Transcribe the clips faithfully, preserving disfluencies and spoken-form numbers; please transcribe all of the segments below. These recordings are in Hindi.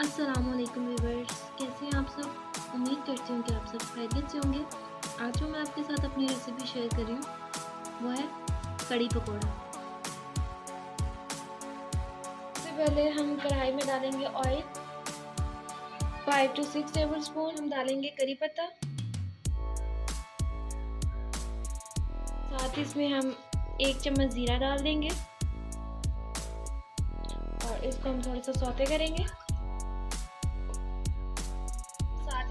अस्सलामुअलैकुम व्यूअर्स, कैसे हैं आप सब। उम्मीद करती हूँ कि आप सब खैरियत से होंगे। आज जो मैं आपके साथ अपनी रेसिपी शेयर कर रही हूँ वो है कड़ी पकौड़ा। सबसे पहले हम कढ़ाई में डालेंगे oil. Five to six tablespoon हम डालेंगे करी पत्ता। साथ ही इसमें हम एक चम्मच जीरा डाल देंगे और इसको हम थोड़ा सा सौते करेंगे।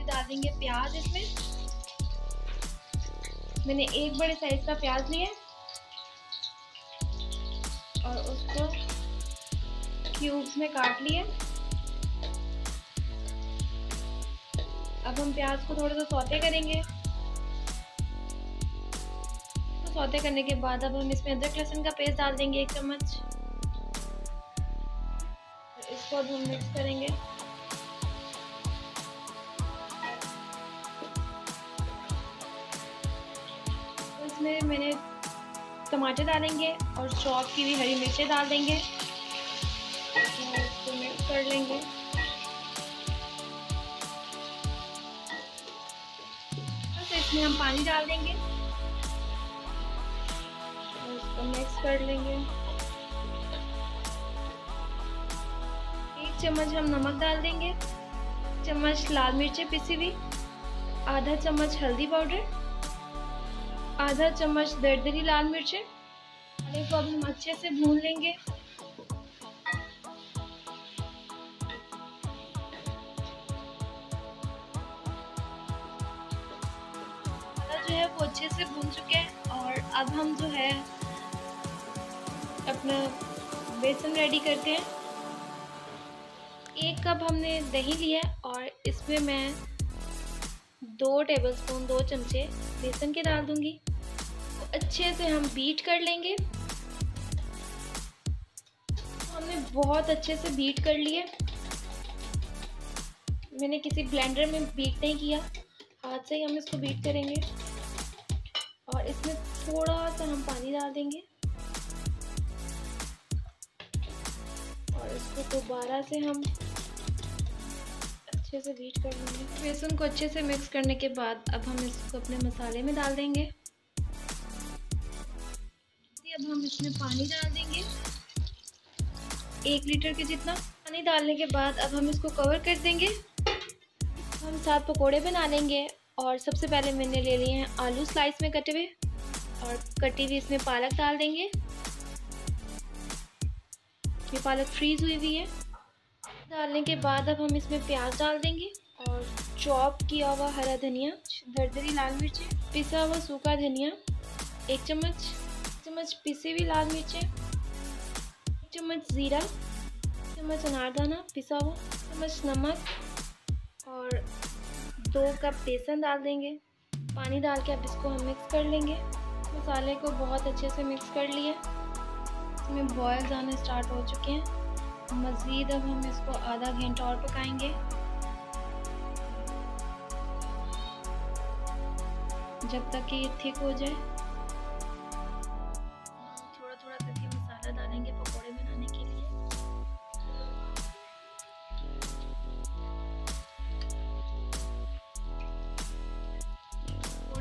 डाल देंगे प्याज। इसमें मैंने एक बड़े साइज का प्याज लिया और उसको क्यूब्स में काट लिया। अब हम प्याज को थोड़ा सा सौते करेंगे। तो सौते करने के बाद अब हम इसमें अदरक लहसुन का पेस्ट डाल देंगे एक चम्मच। इसको अब हम मिक्स करेंगे। इसमें मैंने टमाटर डालेंगे और चॉप की हुई हरी मिर्चें डाल देंगे। इसको मिक्स कर लेंगे। बस इसमें हम पानी डाल देंगे और इसको मिक्स कर लेंगे। एक चम्मच हम नमक डाल देंगे, चम्मच लाल मिर्चें पिसी हुई, आधा चम्मच हल्दी पाउडर, आधा चम्मच दरदरी लाल मिर्चें। और इसको अब हम अच्छे से भून लेंगे। जो है वो अच्छे से भून चुके हैं और अब हम जो है अपना बेसन रेडी करते हैं। एक कप हमने दही लिया और इसमें मैं दो टेबलस्पून, दो चमचे बेसन के डाल दूंगी। अच्छे से हम बीट कर लेंगे। हमने बहुत अच्छे से बीट कर लिए। मैंने किसी ब्लेंडर में बीट नहीं किया, हाथ से ही हम इसको बीट करेंगे। और इसमें थोड़ा सा हम पानी डाल देंगे और इसको दोबारा से हम अच्छे से बीट कर लेंगे। बेसन को अच्छे से मिक्स करने के बाद अब हम इसको अपने मसाले में डाल देंगे। अब हम इसमें पानी डाल देंगे, एक लीटर के जितना। पानी डालने के बाद अब हम इसको कवर कर देंगे। हम सात पकोड़े बना लेंगे। और सबसे पहले मैंने ले लिए हैं आलू स्लाइस में कटे हुए, और कटी हुई इसमें पालक डाल देंगे। ये पालक फ्रीज हुई हुई है। डालने के बाद अब हम इसमें प्याज डाल देंगे और चॉप किया हुआ हरा धनिया, दरदरी लाल मिर्ची, पिसा हुआ सूखा धनिया एक चम्मच, चम्मच पिसी हुई लाल मिर्चें, एक चम्मच ज़ीरा, चम्मच अनारदाना पिसा हुआ, चम्मच नमक और दो कप बेसन डाल देंगे। पानी डाल के अब इसको हम मिक्स कर लेंगे। मसाले को बहुत अच्छे से मिक्स कर लिए। इसमें बॉयल्स आना स्टार्ट हो चुके हैं। मज़ीद अब हम इसको आधा घंटा और पकाएंगे। जब तक कि ये थिक हो जाए।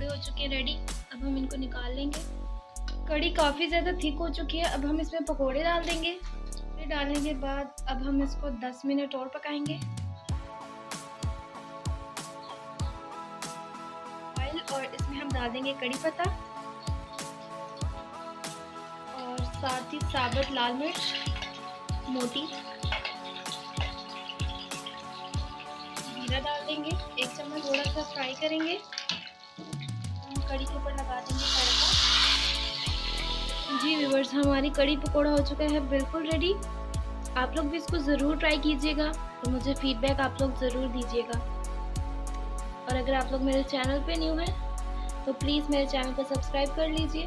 हो चुके हैं रेडी। अब हम इनको निकाल लेंगे। कड़ी काफ़ी ज़्यादा थिक हो चुकी है। अब हम इसमें पकोड़े डाल देंगे। पकौड़े डालने के बाद अब हम इसको दस मिनट और पकाएंगे। ऑयल और इसमें हम डाल देंगे कड़ी पत्ता और साथ ही साबुत लाल मिर्च मोटी, जीरा डाल देंगे एक चम्मच। थोड़ा सा फ्राई करेंगे, कड़ी के ऊपर लगा देंगे तड़का। जी व्यूअर्स, हमारी कड़ी पकौड़ा हो चुका है, बिल्कुल रेडी। आप लोग भी इसको ज़रूर ट्राई कीजिएगा और मुझे फीडबैक आप लोग ज़रूर दीजिएगा। और अगर आप लोग मेरे चैनल पे न्यू हैं तो प्लीज़ मेरे चैनल को सब्सक्राइब कर लीजिए।